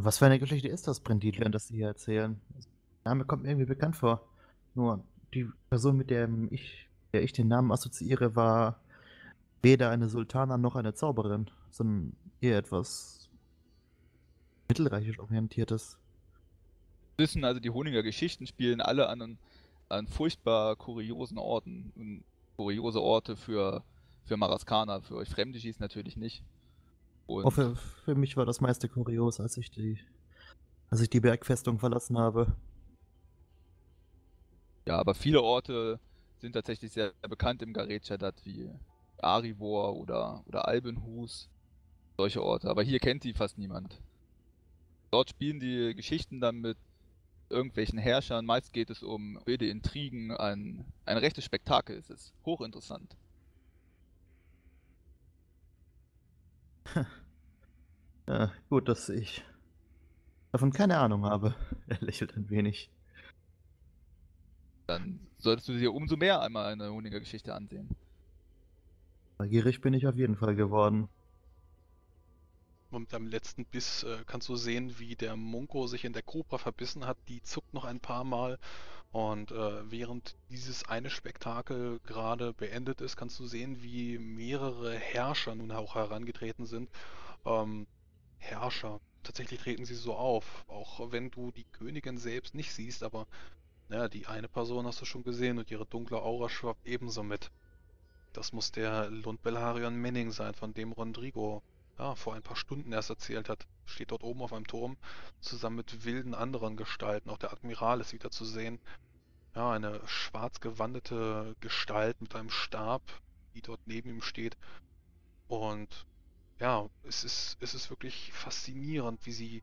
Und was für eine Geschichte ist das, Brindijian, das Sie hier erzählen? Der Name kommt mir irgendwie bekannt vor. Nur die Person, mit der ich den Namen assoziiere, war weder eine Sultana noch eine Zauberin, sondern eher etwas mittelreichisch orientiertes. Wir wissen also, die Honinger Geschichten spielen alle an furchtbar kuriosen Orten. Und kuriose Orte für Maraskana, für euch Fremde schießt natürlich nicht. Und oh, für mich war das meiste kurios, als ich die Bergfestung verlassen habe. Ja, aber viele Orte sind tatsächlich sehr bekannt im Garetschadat, wie Arivor oder Albenhus, solche Orte. Aber hier kennt die fast niemand. Dort spielen die Geschichten dann mit irgendwelchen Herrschern. Meist geht es um wilde Intrigen, ein rechtes Spektakel ist es. Hochinteressant. Ja, gut, dass ich davon keine Ahnung habe. Er lächelt ein wenig. Dann solltest du dir umso mehr einmal eine Honinger Geschichte ansehen. Neugierig bin ich auf jeden Fall geworden. Mit deinem letzten Biss kannst du sehen, wie der Munko sich in der Kobra verbissen hat. Die zuckt noch ein paar Mal. Und während dieses eine Spektakel gerade beendet ist, kannst du sehen, wie mehrere Herrscher nun auch herangetreten sind. Herrscher, tatsächlich treten sie so auf, auch wenn du die Königin selbst nicht siehst, aber naja, die eine Person hast du schon gesehen und ihre dunkle Aura schwappt ebenso mit. Das muss der Lundbelharion Menning sein, von dem Rodrigo vor ein paar Stunden erst erzählt hat. Steht dort oben auf einem Turm, zusammen mit wilden anderen Gestalten. Auch der Admiral ist wieder zu sehen. Ja, eine schwarz gewandete Gestalt mit einem Stab, die dort neben ihm steht. Und ja, es ist wirklich faszinierend, wie sie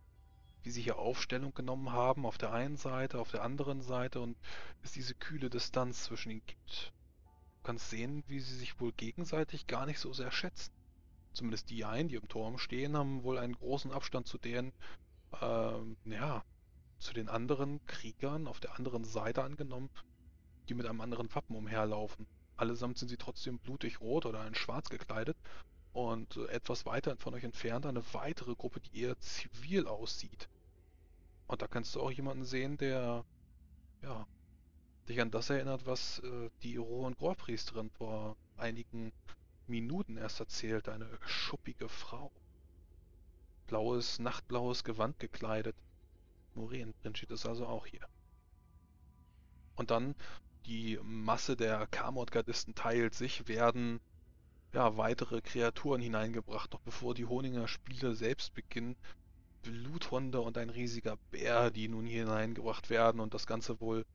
hier Aufstellung genommen haben, auf der einen Seite, auf der anderen Seite, und es diese kühle Distanz zwischen ihnen gibt. Du kannst sehen, wie sie sich wohl gegenseitig gar nicht so sehr schätzen. Zumindest die einen, die im Turm stehen, haben wohl einen großen Abstand zu den, zu den anderen Kriegern auf der anderen Seite angenommen, die mit einem anderen Wappen umherlaufen. Allesamt sind sie trotzdem blutig rot oder in schwarz gekleidet, und etwas weiter von euch entfernt eine weitere Gruppe, die eher zivil aussieht. Und da kannst du auch jemanden sehen, der, ja, dich an das erinnert, was die Rohr- und Chorpriesterin vor einigen Minuten erst erzählt, eine schuppige Frau. Blaues, nachtblaues Gewand gekleidet. Morien-Princhit ist also auch hier. Und dann, die Masse der Karmot-Gardisten teilt sich, werden ja weitere Kreaturen hineingebracht, noch bevor die Honinger Spiele selbst beginnen. Bluthunde und ein riesiger Bär, die nun hier hineingebracht werden, und das Ganze wohl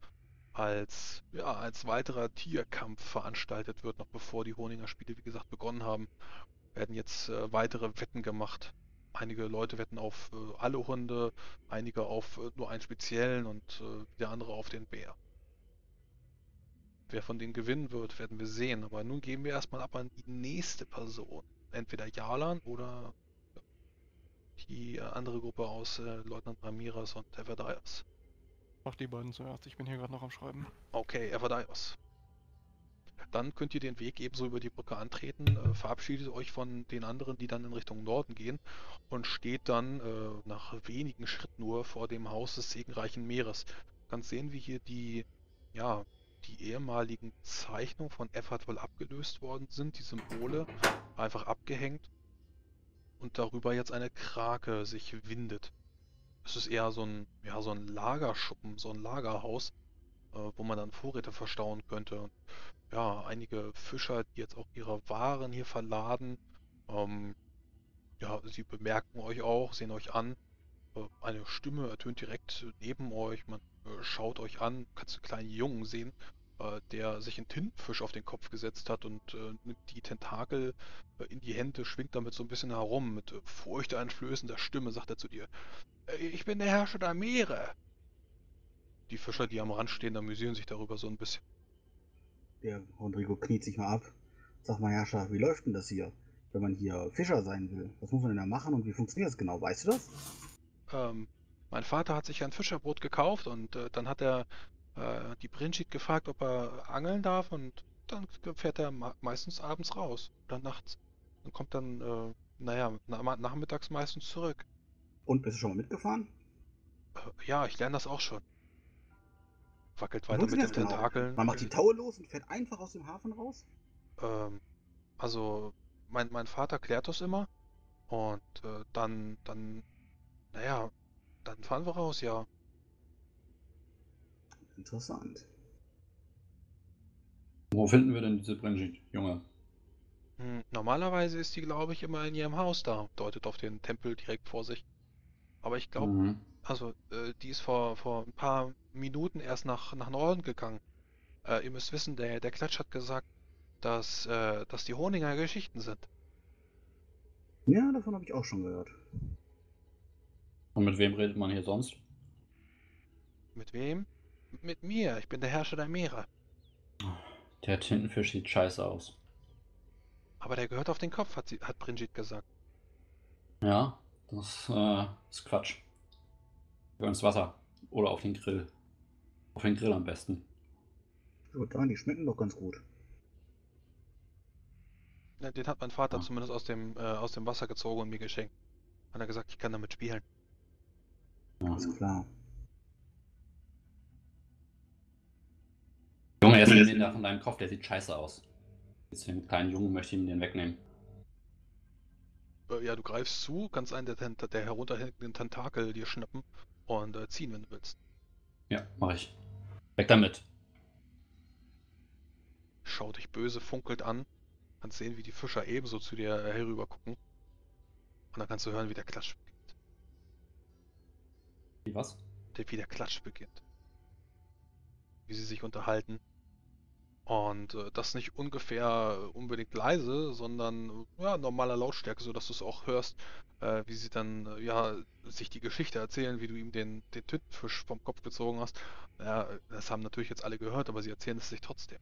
als weiterer Tierkampf veranstaltet wird, noch bevor die Honinger Spiele, wie gesagt, begonnen haben, werden jetzt weitere Wetten gemacht. Einige Leute wetten auf alle Hunde, einige auf nur einen speziellen und der andere auf den Bär. Wer von denen gewinnen wird, werden wir sehen, aber nun geben wir erstmal ab an die nächste Person. Entweder Yalan oder die andere Gruppe aus Leutnant Ramirez und Efferdaios. Mach die beiden zuerst, ich bin hier gerade noch am Schreiben. Okay, Efferdaios. Dann könnt ihr den Weg ebenso über die Brücke antreten, verabschiedet euch von den anderen, die dann in Richtung Norden gehen, und steht dann nach wenigen Schritten nur vor dem Haus des Segenreichen Meeres. Du kannst sehen, wie hier die ehemaligen Zeichnungen von Efferdwohl abgelöst worden sind, die Symbole einfach abgehängt, und darüber jetzt eine Krake sich windet. Es ist eher so ein Lagerschuppen, so ein Lagerhaus, wo man dann Vorräte verstauen könnte. Und ja, einige Fischer, die jetzt auch ihre Waren hier verladen, sie bemerken euch auch, sehen euch an. Eine Stimme ertönt direkt neben euch, man schaut euch an, kannst einen kleinen Jungen sehen, der sich einen Tintenfisch auf den Kopf gesetzt hat und nimmt die Tentakel in die Hände, schwingt damit so ein bisschen herum. Mit furchteinflößender Stimme sagt er zu dir: Ich bin der Herrscher der Meere. Die Fischer, die am Rand stehen, amüsieren sich darüber so ein bisschen. Der Rodrigo kniet sich mal ab. Sag mal, Herrscher, wie läuft denn das hier, wenn man hier Fischer sein will? Was muss man denn da machen und wie funktioniert das genau? Weißt du das? Mein Vater hat sich ein Fischerboot gekauft und dann hat er die Princhit gefragt, ob er angeln darf, und dann fährt er meistens abends raus oder nachts und kommt dann nachmittags meistens zurück. Und bist du schon mal mitgefahren? Ja, ich lerne das auch schon. Wackelt weiter mit den Tentakeln. Genau? Man macht die Taue los und fährt einfach aus dem Hafen raus? Also, mein Vater klärt das immer. Und dann fahren wir raus, ja. Interessant. Wo finden wir denn diese Princhit, Junge? Normalerweise ist die, glaube ich, immer in ihrem Haus da. Deutet auf den Tempel direkt vor sich. Aber ich glaube, die ist vor ein paar Minuten erst nach Norden gegangen. Ihr müsst wissen, der Klatsch hat gesagt, dass die Honinger Geschichten sind. Ja, davon habe ich auch schon gehört. Und mit wem redet man hier sonst? Mit wem? Mit mir. Ich bin der Herrscher der Meere. Der Tintenfisch sieht scheiße aus. Aber der gehört auf den Kopf, hat Princhit gesagt. Ja, das ist Quatsch. Wir ins Wasser. Oder auf den Grill. Auf den Grill am besten. Gut, die schmecken doch ganz gut. Ja, den hat mein Vater zumindest aus dem Wasser gezogen und mir geschenkt. Hat er gesagt, ich kann damit spielen. Ja, ist klar. Junge, jetzt nimm den da von deinem Kopf, der sieht scheiße aus. Den kleinen Jungen möchte ich ihm den wegnehmen. Ja, du greifst zu, kannst einen der herunterhängenden Tentakel dir schnappen und ziehen, wenn du willst. Ja, mach ich. Weg damit. Schau dich böse, funkelt an. Kannst sehen, wie die Fischer ebenso zu dir herüber gucken. Und dann kannst du hören, wie der Klatsch beginnt. Wie was? Wie der Klatsch beginnt. Wie sie sich unterhalten. Und das nicht ungefähr unbedingt leise, sondern ja, normaler Lautstärke, sodass du es auch hörst, wie sie dann sich die Geschichte erzählen, wie du ihm den Tintenfisch vom Kopf gezogen hast. Ja, das haben natürlich jetzt alle gehört, aber sie erzählen es sich trotzdem.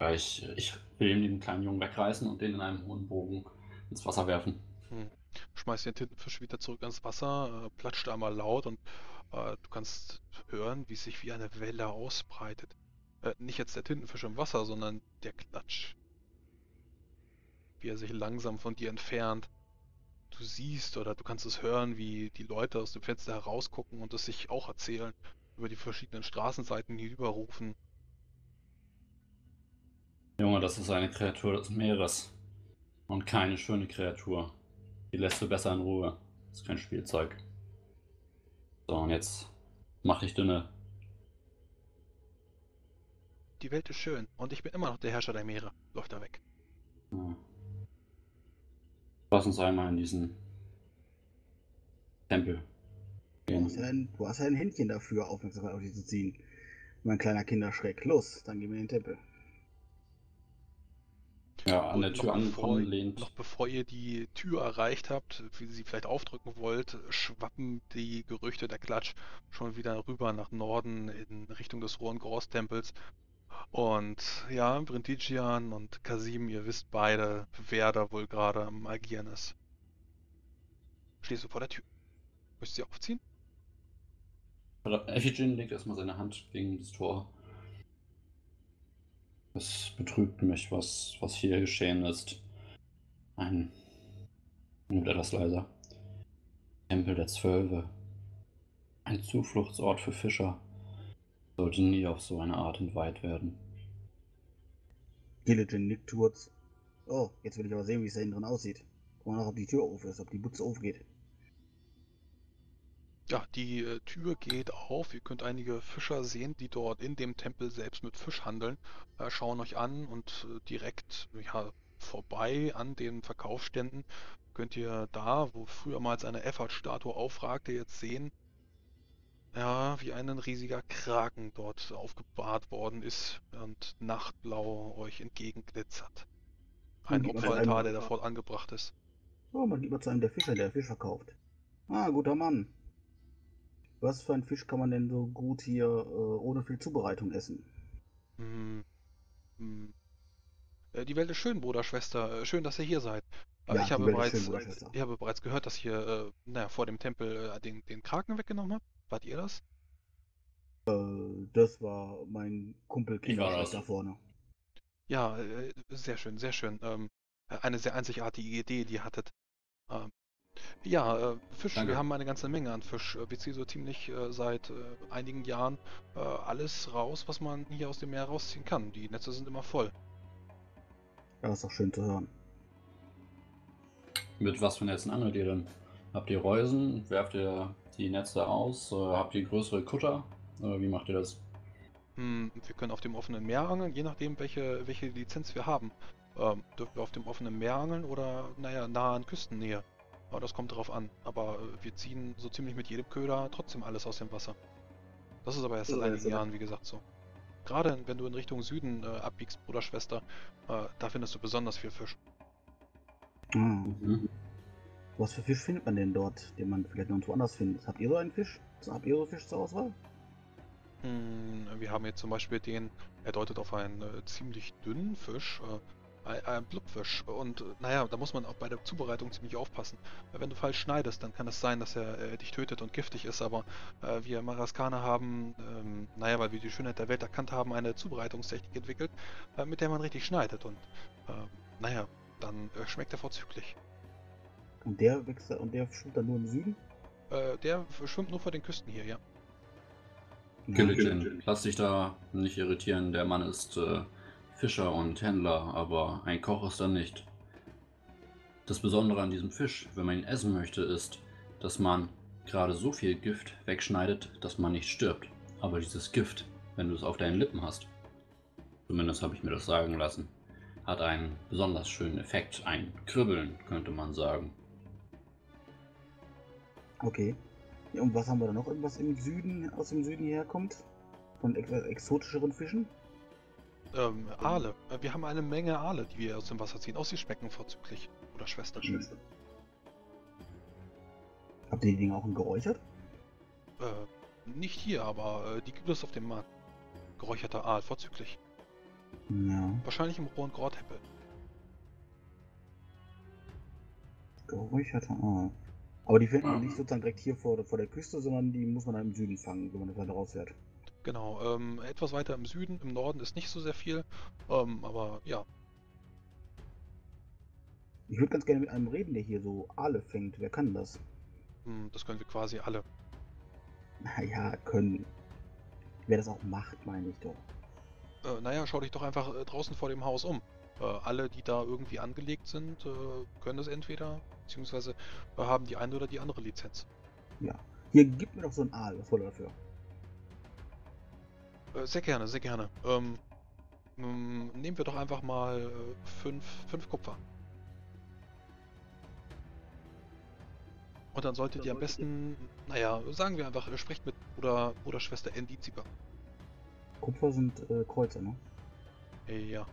Ja, ich will ihm den kleinen Jungen wegreißen und den in einem hohen Bogen ins Wasser werfen. Schmeißt den Tintenfisch wieder zurück ans Wasser, platscht einmal laut und du kannst hören, wie es sich wie eine Welle ausbreitet. Nicht jetzt der Tintenfisch im Wasser, sondern der Klatsch. Wie er sich langsam von dir entfernt. Du siehst oder du kannst es hören, wie die Leute aus dem Fenster herausgucken und es sich auch erzählen. Über die verschiedenen Straßenseiten hinüberrufen. Junge, das ist eine Kreatur des Meeres. Und keine schöne Kreatur. Die lässt du besser in Ruhe. Das ist kein Spielzeug. So, und jetzt mach dich dünne. Die Welt ist schön und ich bin immer noch der Herrscher der Meere. Läuft da weg. Ja. Lass uns einmal in diesen Tempel gehen. Du hast ja ein Händchen dafür, Aufmerksamkeit auf dich zu ziehen. Mein kleiner Kinderschreck. Los, dann gehen wir in den Tempel. Ja, an der Tür angelehnt. Noch bevor ihr die Tür erreicht habt, wie sie vielleicht aufdrücken wollt, schwappen die Gerüchte der Klatsch schon wieder rüber nach Norden in Richtung des Rohr- und Gordheppels. Und ja, Brindijian und Kasim, ihr wisst beide, wer da wohl gerade am Agieren ist. Stehst du vor der Tür? Möchtest du sie aufziehen? Effigin legt erstmal seine Hand gegen das Tor. Es betrübt mich, was hier geschehen ist. Nur etwas leiser. Tempel der Zwölfe. Ein Zufluchtsort für Fischer. Sollte nie auf so eine Art entweiht werden. Gilligan nickt kurz. Oh, jetzt will ich aber sehen, wie es da innen drin aussieht. Guck mal nach, ob die Tür auf ist, ob die Butze aufgeht. Ja, die Tür geht auf. Ihr könnt einige Fischer sehen, die dort in dem Tempel selbst mit Fisch handeln. Schauen euch an und direkt vorbei an den Verkaufsständen könnt ihr da, wo früher mal eine Effert-Statue aufragte, jetzt sehen, ja, wie ein riesiger Kraken dort aufgebahrt worden ist und nachtblau euch entgegenglitzert. Ein Opferaltar, der davor angebracht ist. Oh, man geht mal zu einem der Fischer, der Fisch verkauft. Ah, guter Mann. Was für einen Fisch kann man denn so gut hier ohne viel Zubereitung essen? Die Welt ist schön, Bruder, Schwester. Schön, dass ihr hier seid. Ja, ich habe bereits gehört, dass ihr vor dem Tempel den Kraken weggenommen habt. Wart ihr das? Das war mein Kumpel Kinderschwester da vorne. Ja, sehr schön, sehr schön. Eine sehr einzigartige Idee, die ihr hattet. Ja, Fisch, danke. Wir haben eine ganze Menge an Fisch. Wir ziehen so ziemlich seit einigen Jahren alles raus, was man hier aus dem Meer rausziehen kann. Die Netze sind immer voll. Ja, ist doch schön zu hören. Mit was für Netzen angelt ihr denn? Habt ihr Reusen? Werft ihr die Netze aus? Habt ihr größere Kutter? Wie macht ihr das? Wir können auf dem offenen Meer angeln, je nachdem welche Lizenz wir haben. Dürfen wir auf dem offenen Meer angeln oder, naja, nah an Küstennähe. Aber das kommt drauf an. Aber wir ziehen so ziemlich mit jedem Köder trotzdem alles aus dem Wasser. Das ist aber erst seit einigen Jahren, wie gesagt, so. Gerade wenn du in Richtung Süden abbiegst, Bruder, Schwester, da findest du besonders viel Fisch. Mhm. Was für Fisch findet man denn dort, den man vielleicht noch woanders findet? Habt ihr so einen Fisch? Habt ihr so Fisch zur Auswahl? Wir haben jetzt zum Beispiel den, er deutet auf einen ziemlich dünnen Fisch, ein Blutwisch. Und naja, da muss man auch bei der Zubereitung ziemlich aufpassen. Wenn du falsch schneidest, dann kann es sein, dass er dich tötet und giftig ist. Aber wir Maraskana haben, naja, weil wir die Schönheit der Welt erkannt haben, eine Zubereitungstechnik entwickelt, mit der man richtig schneidet. Und naja, dann schmeckt er vorzüglich. Und der schwimmt dann nur im Süden? Der schwimmt nur vor den Küsten hier, ja. Gilligan, lass dich da nicht irritieren, der Mann ist Fischer und Händler, aber ein Koch ist er nicht. Das Besondere an diesem Fisch, wenn man ihn essen möchte, ist, dass man gerade so viel Gift wegschneidet, dass man nicht stirbt. Aber dieses Gift, wenn du es auf deinen Lippen hast, zumindest habe ich mir das sagen lassen, hat einen besonders schönen Effekt, ein Kribbeln, könnte man sagen. Okay. Und was haben wir da noch? Irgendwas im Süden, aus dem Süden hierher kommt? Von etwas exotischeren Fischen? Aale. Wir haben eine Menge Aale, die wir aus dem Wasser ziehen. Auch sie schmecken vorzüglich. Oder Schwester. Schwester. Habt ihr die Dinge auch geräuchert? Nicht hier, aber die gibt es auf dem Markt. Geräucherter Aal, vorzüglich. Ja. Wahrscheinlich im Rohr- und Gordheppel. Geräucherter Aal. Aber die finden nicht sozusagen direkt hier vor der Küste, sondern die muss man dann im Süden fangen, wenn man das weiter rausfährt. Genau, etwas weiter im Süden, im Norden ist nicht so sehr viel, aber ja. Ich würde ganz gerne mit einem reden, der hier so Aale fängt. Wer kann das? Das können wir quasi alle. Naja, können. Wer das auch macht, meine ich doch. Naja, schau dich doch einfach draußen vor dem Haus um. Alle, die da irgendwie angelegt sind, können das entweder, beziehungsweise haben die eine oder die andere Lizenz. Ja, hier gibt mir doch so ein Aal, was wollt ihr dafür? Sehr gerne, sehr gerne. Nehmen wir doch einfach mal fünf Kupfer. Und dann solltet ihr am besten, naja, sagen wir einfach, sprecht mit Bruder Schwester Endiziba. Kupfer sind Kreuzer, ne? Ja.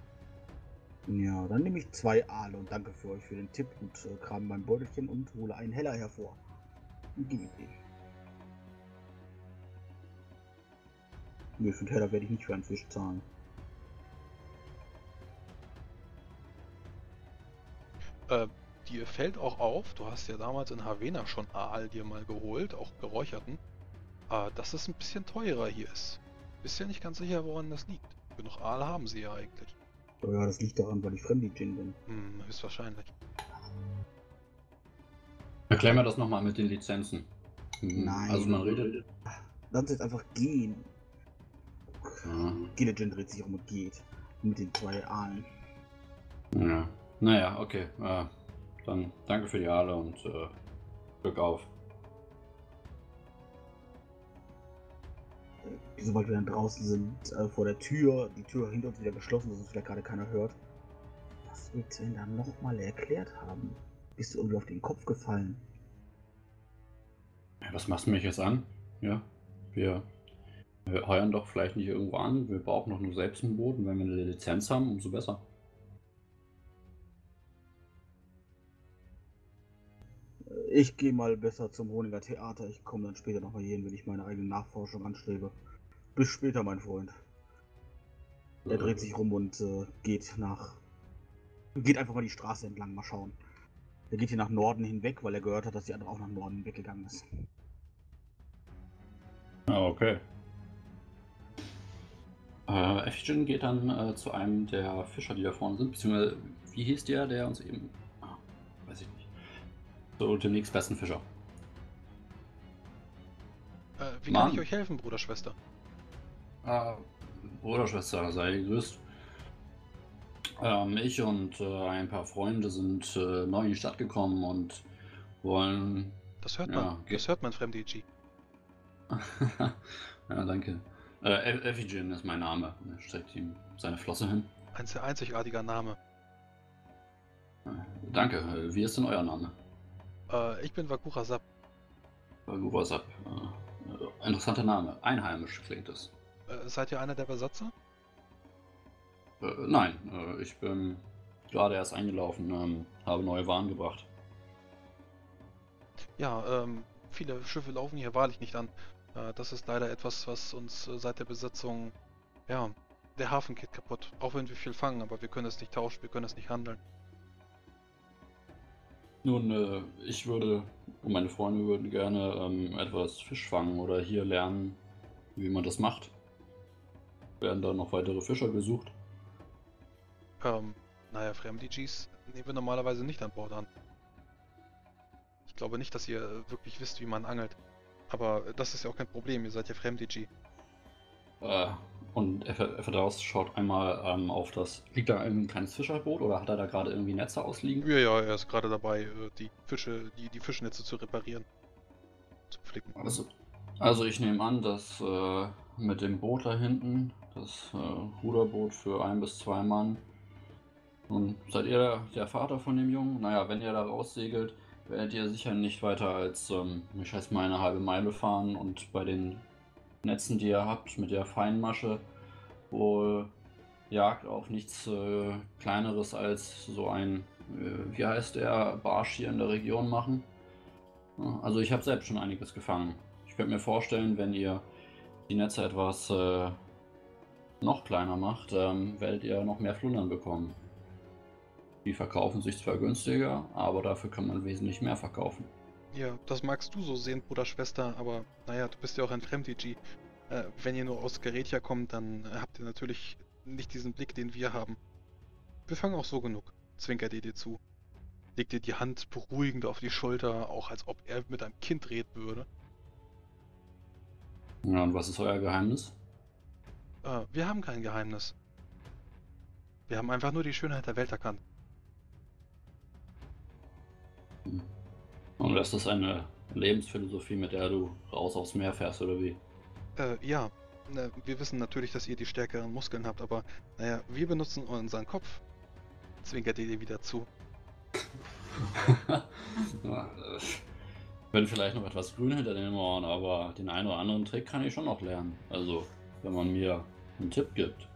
Ja, dann nehme ich 2 Aale und danke für euch für den Tipp und kram mein Beutelchen und hole einen Heller hervor. Und gib ihn mir. Nö, für den Heller werde ich nicht für einen Fisch zahlen. Dir fällt auch auf, du hast ja damals in Havena schon Aal dir mal geholt, auch geräucherten, dass es ein bisschen teurer hier ist. Bist ja nicht ganz sicher, woran das liegt. Genug Aal haben sie ja eigentlich. Oh ja, das liegt daran, weil ich Brindijian bin. Höchstwahrscheinlich. Erklär mir das nochmal mit den Lizenzen. Nein. Also man redet... Lass uns jetzt einfach gehen. Ja. Gilligan dreht sich um und geht. Mit den 2 Aalen. Ja. Naja, okay. Dann danke für die Aale und Glück auf. Sobald wir dann draußen sind, vor der Tür, die Tür hinter uns wieder geschlossen, dass uns vielleicht gerade keiner hört. Was willst du denn dann nochmal erklärt haben? Bist du irgendwie auf den Kopf gefallen? Ja, was machst du mich jetzt an? Ja, wir heuern doch vielleicht nicht irgendwo an, wir brauchen doch nur selbst einen Boden. Wenn wir eine Lizenz haben, umso besser. Ich gehe mal besser zum Honiger Theater, ich komme dann später nochmal hierhin, wenn ich meine eigene Nachforschung anstrebe. Bis später, mein Freund. Er dreht sich rum und geht einfach mal die Straße entlang, mal schauen. Er geht hier nach Norden hinweg, weil er gehört hat, dass die andere auch nach Norden hinweggegangen ist. Ah, okay. Efferdwohl geht dann zu einem der Fischer, die da vorne sind, beziehungsweise, wie hieß der uns eben... Ah, weiß ich nicht. zu dem nächstbesten Fischer. Wie kann ich euch helfen, Bruder, Schwester? Bruder, Schwester, sei gegrüßt. Ich und ein paar Freunde sind neu in die Stadt gekommen und wollen... Das hört man, ja, das hört man, fremde IG. Ja, danke. Effigen ist mein Name. Er streckt ihm seine Flosse hin. Ein sehr einzigartiger Name. Danke. Wie ist denn euer Name? Ich bin Wagurasap. Wagurasap. Interessanter Name. Einheimisch klingt es. Seid ihr einer der Besatzer? Nein. Ich bin gerade erst eingelaufen. Habe neue Waren gebracht. Ja, viele Schiffe laufen hier wahrlich nicht an. Das ist leider etwas, was uns seit der Besetzung, ja, der Hafen geht kaputt. Auch wenn wir viel fangen, aber wir können es nicht tauschen, wir können es nicht handeln. Nun, ich würde, und meine Freunde würden gerne etwas Fisch fangen oder hier lernen, wie man das macht. Werden da noch weitere Fischer gesucht? Naja, Fremdigs nehmen wir normalerweise nicht an Bord an. Ich glaube nicht, dass ihr wirklich wisst, wie man angelt. Aber das ist ja auch kein Problem, ihr seid ja Fremd-DG. Und Efferdaios schaut einmal auf das... Liegt da ein kleines Fischerboot oder hat er da gerade irgendwie Netze ausliegen? Ja, er ist gerade dabei, die Fischnetze zu reparieren. Zu flicken. Also ich nehme an, dass mit dem Boot da hinten, das Ruderboot für 1 bis 2 Mann... Nun, seid ihr der Vater von dem Jungen? Naja, wenn ihr da raussegelt... werdet ihr sicher nicht weiter als, ich schätze mal, eine halbe Meile fahren und bei den Netzen, die ihr habt, mit der Feinmasche, wohl jagt auf nichts Kleineres als so ein, wie heißt der, Barsch hier in der Region machen. Also ich habe selbst schon einiges gefangen. Ich könnte mir vorstellen, wenn ihr die Netze etwas noch kleiner macht, werdet ihr noch mehr Flundern bekommen. Die verkaufen sich zwar günstiger, aber dafür kann man wesentlich mehr verkaufen. Ja, das magst du so sehen, Bruder, Schwester, aber naja, du bist ja auch ein Fremd-DG. Wenn ihr nur aus Garetia kommt, dann habt ihr natürlich nicht diesen Blick, den wir haben. Wir fangen auch so genug, zwinkert ihr dir zu. Legt ihr die Hand beruhigend auf die Schulter, auch als ob er mit einem Kind reden würde. Ja, und was ist euer Geheimnis? Wir haben kein Geheimnis. Wir haben einfach nur die Schönheit der Welt erkannt. Und das ist eine Lebensphilosophie, mit der du raus aufs Meer fährst, oder wie? Ja. Wir wissen natürlich, dass ihr die stärkeren Muskeln habt, aber naja, wir benutzen unseren Kopf. Zwinkert ihr dir wieder zu. Ja, ich bin vielleicht noch etwas grün hinter den Ohren, aber den einen oder anderen Trick kann ich schon noch lernen. Also, wenn man mir einen Tipp gibt.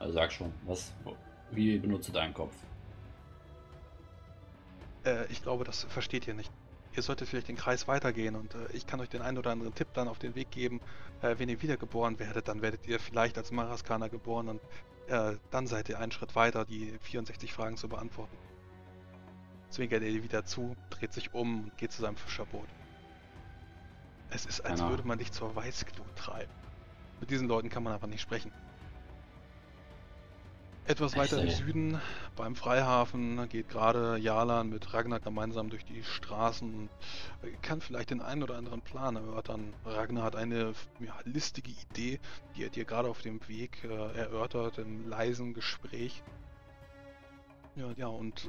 Also sag schon, wie benutze deinen Kopf? Ich glaube, das versteht ihr nicht. Ihr solltet vielleicht den Kreis weitergehen und ich kann euch den einen oder anderen Tipp dann auf den Weg geben. Wenn ihr wiedergeboren werdet, dann werdet ihr vielleicht als Maraskana geboren und dann seid ihr einen Schritt weiter, die 64 Fragen zu beantworten. Zwinkert er dir wieder zu, dreht sich um und geht zu seinem Fischerboot. Es ist, als würde man dich zur Weißglut treiben. Mit diesen Leuten kann man einfach nicht sprechen. Etwas weiter im Süden, beim Freihafen, geht gerade Yalan mit Ragnar gemeinsam durch die Straßen und kann vielleicht den einen oder anderen Plan erörtern. Ragnar hat eine listige Idee, die er dir gerade auf dem Weg erörtert, im leisen Gespräch. Ja, und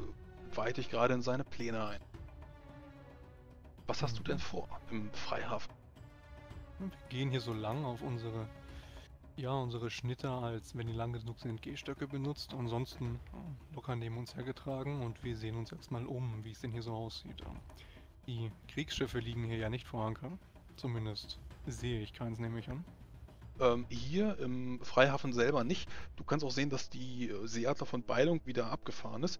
weiht dich gerade in seine Pläne ein. Was hast du denn vor im Freihafen? Wir gehen hier so lang auf unsere... Ja, unsere Schnitter, als wenn die lang genug sind, Gehstöcke benutzt. Ansonsten locker neben uns hergetragen und wir sehen uns erstmal um, wie es denn hier so aussieht. Die Kriegsschiffe liegen hier ja nicht vor Anker. Zumindest sehe ich keins, nehme ich an. Hier im Freihafen selber nicht. Du kannst auch sehen, dass die Seeadler von Beilung wieder abgefahren ist.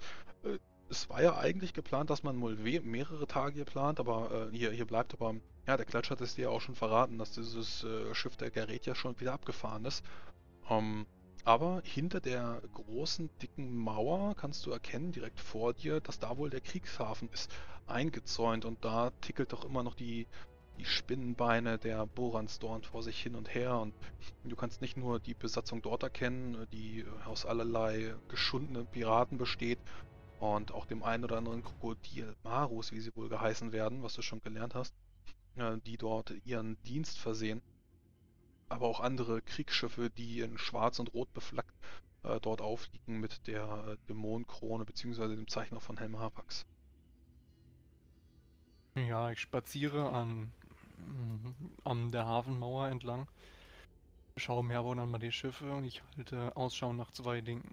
Es war ja eigentlich geplant, dass man wohl mehrere Tage hier plant, aber hier bleibt aber... Ja, der Klatsch hat es dir ja auch schon verraten, dass dieses Schiff der Garetia schon wieder abgefahren ist. Aber hinter der großen, dicken Mauer kannst du erkennen, direkt vor dir, dass da wohl der Kriegshafen ist, eingezäunt. Und da tickelt doch immer noch die Spinnenbeine der Boransdorn vor sich hin und her. Und du kannst nicht nur die Besatzung dort erkennen, die aus allerlei geschundenen Piraten besteht, und auch dem einen oder anderen Krokodil Marus, wie sie wohl geheißen werden, was du schon gelernt hast, die dort ihren Dienst versehen. Aber auch andere Kriegsschiffe, die in schwarz und rot beflaggt dort aufliegen mit der Dämonenkrone bzw. dem Zeichner von Helm Habwax. Ja, ich spaziere an der Hafenmauer entlang, schaue mir aber dann mal die Schiffe und ich halte Ausschau nach zwei Dingen.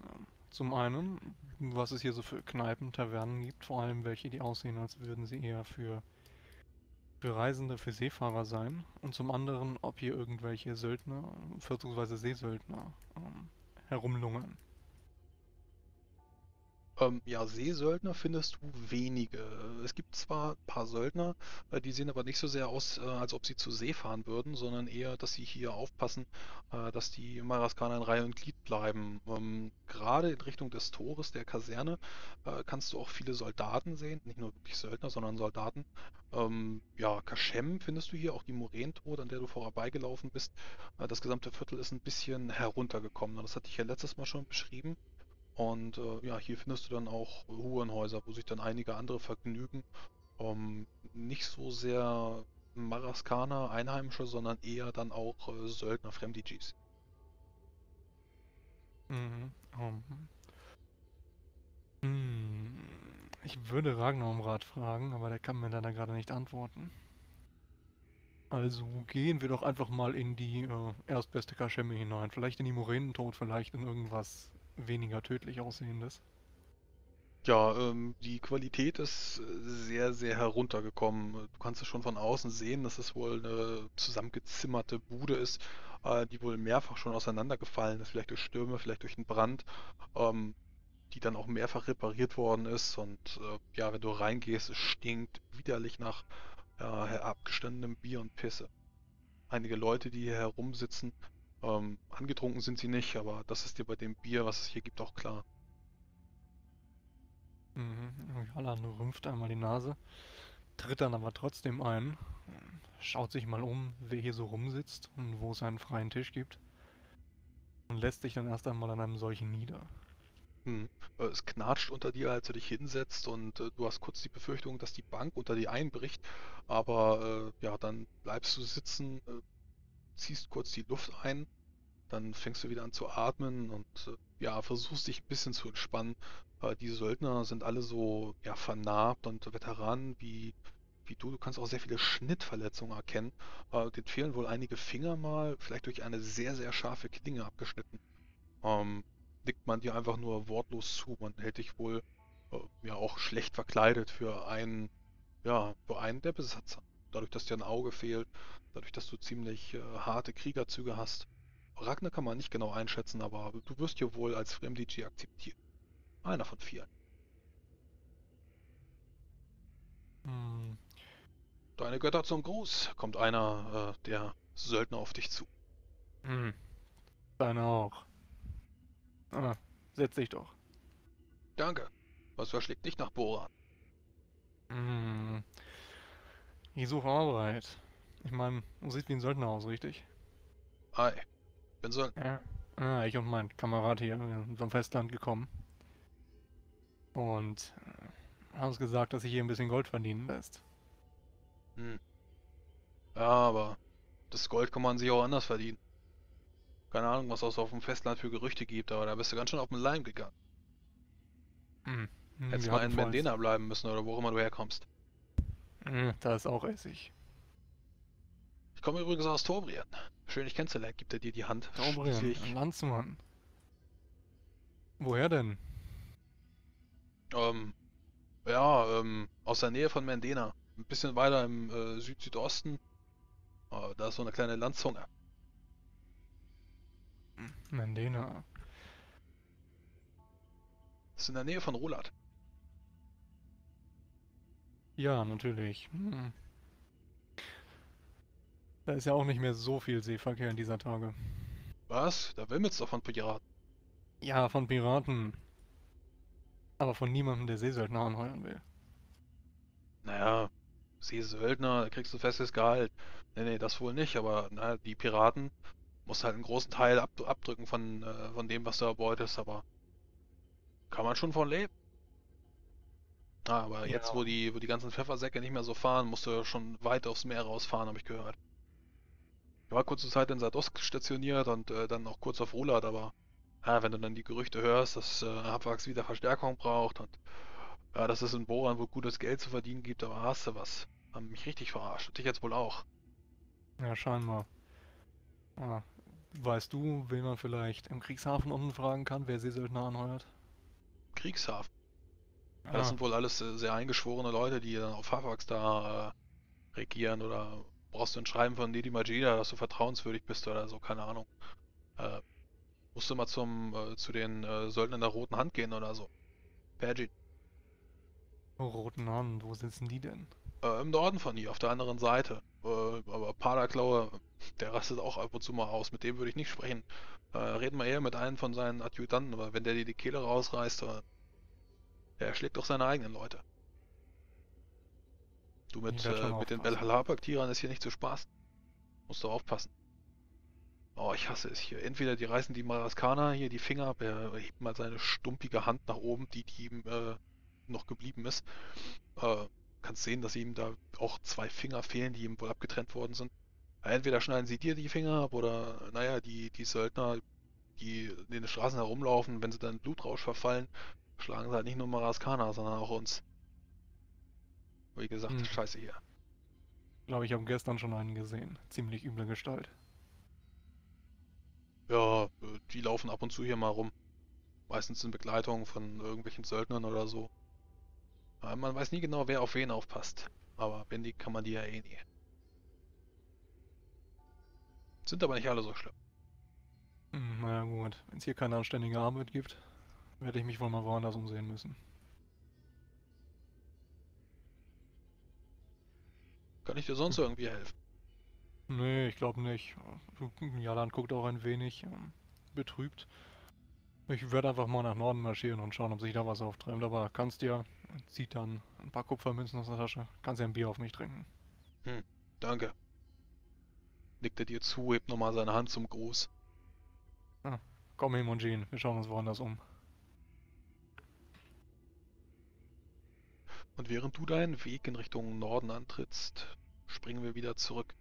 Zum einen, was es hier so für Kneipen, Tavernen gibt, vor allem welche, die aussehen, als würden sie eher für Reisende, für Seefahrer sein. Und zum anderen, ob hier irgendwelche Söldner, vorzugsweise Seesöldner, herumlungern. Ja, Seesöldner findest du wenige. Es gibt zwar ein paar Söldner, die sehen aber nicht so sehr aus, als ob sie zu See fahren würden, sondern eher, dass sie hier aufpassen, dass die Maraskaner in Reihe und Glied bleiben. Gerade in Richtung des Tores der Kaserne kannst du auch viele Soldaten sehen, nicht nur wirklich Söldner, sondern Soldaten. Ja, Kaschem findest du hier, auch die Morien-Tode, an der du vorbeigelaufen bist. Das gesamte Viertel ist ein bisschen heruntergekommen, das hatte ich ja letztes Mal schon beschrieben. Und ja, hier findest du dann auch Hurenhäuser, wo sich dann einige andere vergnügen. Nicht so sehr Maraskaner, Einheimische, sondern eher dann auch Söldner, Fremdijis. Ich würde Ragnar um Rat fragen, aber der kann mir leider gerade nicht antworten. Also gehen wir doch einfach mal in die erstbeste Kaschemme hinein. Vielleicht in die Moränentod, vielleicht in irgendwas weniger tödlich aussehendes. Ja, die Qualität ist sehr, sehr heruntergekommen. Du kannst es schon von außen sehen, dass es wohl eine zusammengezimmerte Bude ist, die wohl mehrfach schon auseinandergefallen ist, vielleicht durch Stürme, vielleicht durch einen Brand, die dann auch mehrfach repariert worden ist. Und ja, wenn du reingehst, es stinkt widerlich nach abgestandenem Bier und Pisse. Einige Leute, die hier herumsitzen, angetrunken sind sie nicht, aber das ist dir bei dem Bier, was es hier gibt, auch klar. Yalan rümpft einmal die Nase, tritt dann aber trotzdem ein, schaut sich mal um, wer hier so rumsitzt und wo es einen freien Tisch gibt und lässt sich dann erst einmal an einem solchen nieder. Es knatscht unter dir, als du dich hinsetzt, und du hast kurz die Befürchtung, dass die Bank unter dir einbricht, aber ja, dann bleibst du sitzen, ziehst kurz die Luft ein, dann fängst du wieder an zu atmen und ja, versuchst dich ein bisschen zu entspannen. Die Söldner sind alle so ja, vernarbt und Veteranen wie du. Du kannst auch sehr viele Schnittverletzungen erkennen. Denen fehlen wohl einige Finger mal, vielleicht durch eine sehr, sehr scharfe Klinge abgeschnitten. Nickt man dir einfach nur wortlos zu. Man hält dich wohl ja auch schlecht verkleidet für einen der Besatzer. Dadurch, dass dir ein Auge fehlt, dadurch, dass du ziemlich harte Kriegerzüge hast. Ragnar kann man nicht genau einschätzen, aber du wirst hier wohl als Fremdiji akzeptiert. Einer von vielen. Deine Götter zum Gruß, kommt einer der Söldner auf dich zu. Deiner auch. Setz dich doch. Danke. Was verschlägt dich nach Boran? Ich suche Arbeit. Ich meine, du siehst wie ein Söldner aus, richtig? Hi, ich bin Söldner. Ja, ich und mein Kamerad hier, wir sind vom Festland gekommen. Und haben uns gesagt, dass sich hier ein bisschen Gold verdienen lässt. Ja, aber das Gold kann man sich auch anders verdienen. Keine Ahnung, was es auf dem Festland für Gerüchte gibt, aber da bist du ganz schön auf den Leim gegangen. Hättest mal in Mendena bleiben müssen oder wo immer du herkommst. Da ist auch Essig. Ich komme übrigens aus Torbrien. Schön, ich kennenzulernen. Gibt er dir die Hand? Torbrien, ein Landsmann. Woher denn? Aus der Nähe von Mendena. Ein bisschen weiter im Südosten. Da ist so eine kleine Landzunge. Mendena. Das ist in der Nähe von Rolat. Ja, natürlich. Da ist ja auch nicht mehr so viel Seeverkehr in dieser Tage. Was? Da wimmelt's doch von Piraten. Ja, von Piraten. Aber von niemandem, der Seesöldner anheuern will. Naja, Seesöldner, da kriegst du festes Gehalt. Nee, das wohl nicht, aber na, die Piraten musst halt einen großen Teil abdrücken von dem, was du erbeutest, aber kann man schon von leben. Aber genau, jetzt, wo die ganzen Pfeffersäcke nicht mehr so fahren, musst du ja schon weit aufs Meer rausfahren, habe ich gehört. Ich war kurze Zeit in Sardosk stationiert und dann auch kurz auf Rulat, aber wenn du dann die Gerüchte hörst, dass Habwax wieder Verstärkung braucht und dass es in Boran wohl gutes Geld zu verdienen gibt, aber hast du was. Haben mich richtig verarscht. Und dich jetzt wohl auch. Ja, scheinbar. Ah, weißt du, wen man vielleicht im Kriegshafen unten fragen kann, wer Seesöldner anheuert? Kriegshafen? Ja, das sind wohl alles sehr eingeschworene Leute, die dann auf Habwax da regieren, oder brauchst du ein Schreiben von Nedi Majida, dass du vertrauenswürdig bist oder so, keine Ahnung. Musst du mal zu den Söldnern der Roten Hand gehen oder so. Fergie. Roten Hand, wo sitzen die denn? Im Norden von hier, auf der anderen Seite. Aber Padaklaue, der rastet auch ab und zu mal aus, mit dem würde ich nicht sprechen. Reden wir eher mit einem von seinen Adjutanten, aber wenn der dir die Kehle rausreißt, der schlägt doch seine eigenen Leute. Du mit den Belhalapag-Tirern ist hier nicht zu spaßen. Musst du aufpassen. Oh, ich hasse es hier. Entweder die reißen die Maraskana hier die Finger ab, er hebt mal seine stumpige Hand nach oben, die ihm noch geblieben ist. Kannst sehen, dass ihm da auch zwei Finger fehlen, die ihm wohl abgetrennt worden sind. Entweder schneiden sie dir die Finger ab oder, naja, die Söldner, die in den Straßen herumlaufen, wenn sie dann in Blutrausch verfallen, schlagen sie halt nicht nur Maraskana, sondern auch uns. Wie gesagt, scheiße hier. Ich glaube, ich habe gestern schon einen gesehen. Ziemlich üble Gestalt. Ja, die laufen ab und zu hier mal rum. Meistens in Begleitung von irgendwelchen Söldnern oder so. Man weiß nie genau, wer auf wen aufpasst. Aber bändig kann man die ja eh nie. Sind aber nicht alle so schlimm. Na gut, wenn es hier keine anständige Arbeit gibt, werde ich mich wohl mal woanders umsehen müssen. Kann ich dir sonst irgendwie helfen? Nee, ich glaube nicht. Yalan guckt auch ein wenig betrübt. Ich werde einfach mal nach Norden marschieren und schauen, ob sich da was auftreibt. Aber kannst dir, zieht dann ein paar Kupfermünzen aus der Tasche, kannst dir ein Bier auf mich trinken. Danke. Nickt er dir zu, hebt nochmal seine Hand zum Gruß. Komm hin, Munjin, wir schauen uns woanders um. Und während du deinen Weg in Richtung Norden antrittst, springen wir wieder zurück.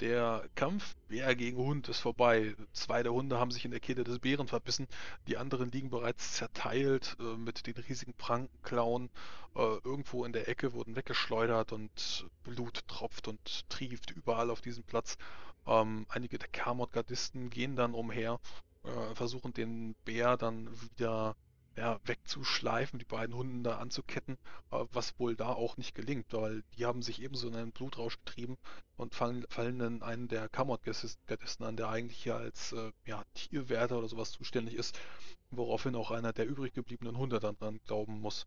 Der Kampf Bär gegen Hund ist vorbei. Zwei der Hunde haben sich in der Kehle des Bären verbissen. Die anderen liegen bereits zerteilt mit den riesigen Prankenklauen. Irgendwo in der Ecke wurden weggeschleudert und Blut tropft und trieft überall auf diesem Platz. Einige der Karmot-Gardisten gehen dann umher, versuchen den Bär dann wieder wegzuschleifen, die beiden Hunde da anzuketten, was wohl da auch nicht gelingt, weil die haben sich ebenso in einen Blutrausch getrieben und fallen dann einen der Karmot-Gardisten an, der eigentlich hier als Tierwärter oder sowas zuständig ist, woraufhin auch einer der übrig gebliebenen Hunde dann dran glauben muss.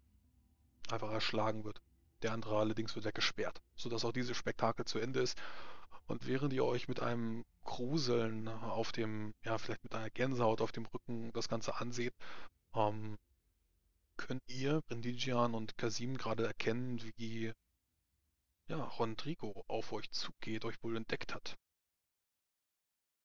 Einfach erschlagen wird. Der andere allerdings wird weggesperrt, sodass auch dieses Spektakel zu Ende ist. Und während ihr euch mit einem Gruseln auf dem, vielleicht mit einer Gänsehaut auf dem Rücken das Ganze anseht, könnt ihr, Brindijian und Kasim, gerade erkennen, wie Rodrigo auf euch zugeht, euch wohl entdeckt hat.